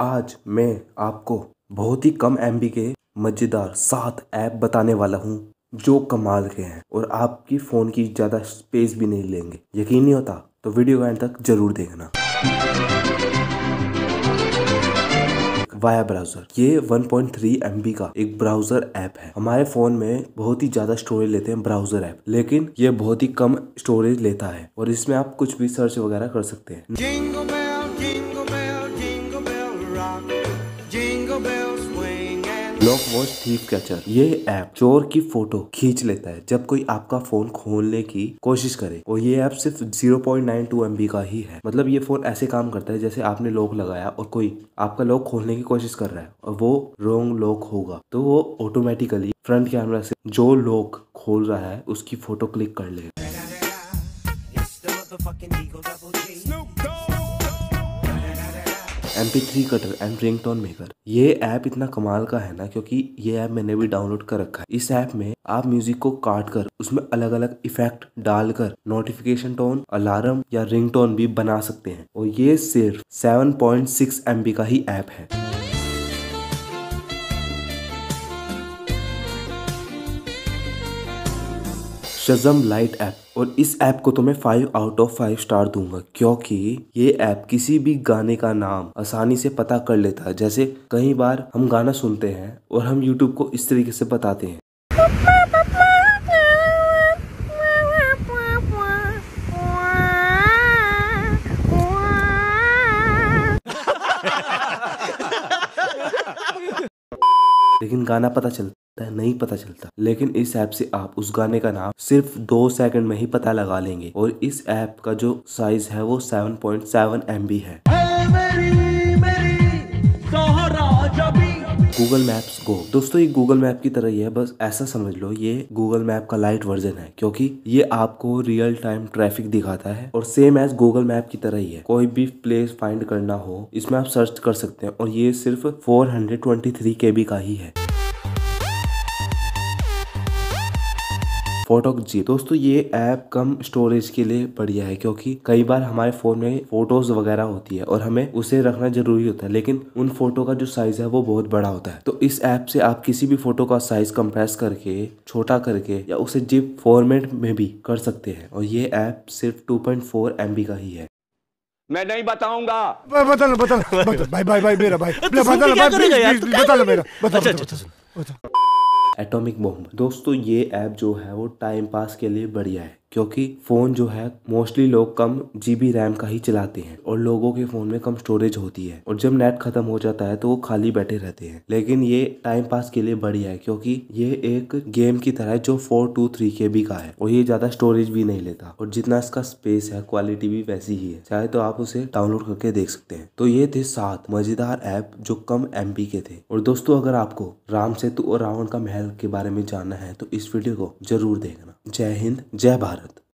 आज मैं आपको बहुत ही कम MB के मजेदार 7 ऐप बताने वाला हूँ जो कमाल के हैं और आपकी फ़ोन की ज़्यादा स्पेस भी नहीं लेंगे। यकीन नहीं होता तो वीडियो का एंड तक जरूर देखना। वाया ब्राउजर, ये 1.3 MB का एक ब्राउजर ऐप है। हमारे फोन में बहुत ही ज्यादा स्टोरेज लेते हैं ब्राउजर ऐप, लेकिन ये बहुत ही कम स्टोरेज लेता है और इसमें आप कुछ भी सर्च वगैरह कर सकते हैं। Jingle bell, jingle bell, jingle bell rock, jingle bell swing and... lock watch thief catcher, ये ऐप चोर की फोटो खींच लेता है जब कोई आपका फोन खोलने की कोशिश करे। और ये ऐप सिर्फ 0.92 MB का ही है। मतलब ये फोन ऐसे काम करता है जैसे आपने लॉक लगाया और कोई आपका लॉक खोलने की कोशिश कर रहा है और वो रॉन्ग लॉक होगा तो वो ऑटोमेटिकली फ्रंट कैमरा से जो लॉक खोल रहा है उसकी फोटो क्लिक कर लेगा। MP3 cutter and ringtone maker, ये ऐप इतना कमाल का है ना, क्योंकि ये ऐप मैंने भी डाउनलोड कर रखा है। इस ऐप में आप म्यूजिक को काट कर उसमें अलग अलग इफेक्ट डालकर नोटिफिकेशन टोन, अलार्म या रिंगटोन भी बना सकते हैं। और ये सिर्फ 7.6 MB का ही ऐप है। शज़म लाइट ऐप, और इस ऐप को तो मैं 5/5 स्टार दूंगा, क्योंकि ये ऐप किसी भी गाने का नाम आसानी से पता कर लेता है। जैसे कई बार हम गाना सुनते हैं और हम YouTube को इस तरीके से बताते हैं लेकिन गाना पता चलता नहीं पता चलता। लेकिन इस ऐप से आप उस गाने का नाम सिर्फ 2 सेकंड में ही पता लगा लेंगे। और इस ऐप का जो साइज है वो 7.7 MB है। गूगल मैप्स गो, दोस्तों ये गूगल मैप की तरह ही है, बस ऐसा समझ लो ये गूगल मैप का लाइट वर्जन है, क्योंकि ये आपको रियल टाइम ट्रैफिक दिखाता है और सेम एज गूगल मैप की तरह ही है। कोई भी प्लेस फाइंड करना हो इसमें आप सर्च कर सकते हैं। और ये सिर्फ 423 KB का ही है। फोटो जी, दोस्तों ये ऐप कम स्टोरेज के लिए बढ़िया है, क्योंकि कई बार हमारे फोन में फोटोज वगैरह होती है और हमें उसे रखना जरूरी होता है, लेकिन उन फोटो का जो साइज है वो बहुत बड़ा होता है। तो इस ऐप से आप किसी भी फोटो का साइज कंप्रेस करके, छोटा करके या उसे जिप फॉर्मेट में भी कर सकते हैं। और ये ऐप सिर्फ 2.4 MB का ही है। मैं नहीं बताऊंगा। बता एटॉमिक बॉम्ब, दोस्तों ये ऐप जो है वो टाइम पास के लिए बढ़िया है, क्योंकि फ़ोन जो है मोस्टली लोग कम GB रैम का ही चलाते हैं और लोगों के फ़ोन में कम स्टोरेज होती है और जब नेट ख़त्म हो जाता है तो वो खाली बैठे रहते हैं। लेकिन ये टाइम पास के लिए बढ़िया है, क्योंकि ये एक गेम की तरह है जो 423 KB का है और ये ज़्यादा स्टोरेज भी नहीं लेता और जितना इसका स्पेस है क्वालिटी भी वैसी ही है। चाहे तो आप उसे डाउनलोड करके देख सकते हैं। तो ये थे 7 मज़ेदार ऐप जो कम MB के थे। और दोस्तों अगर आपको राम सेतु और रावण का महल के बारे में जानना है तो इस वीडियो को जरूर देखना। जय हिंद, जय भारत।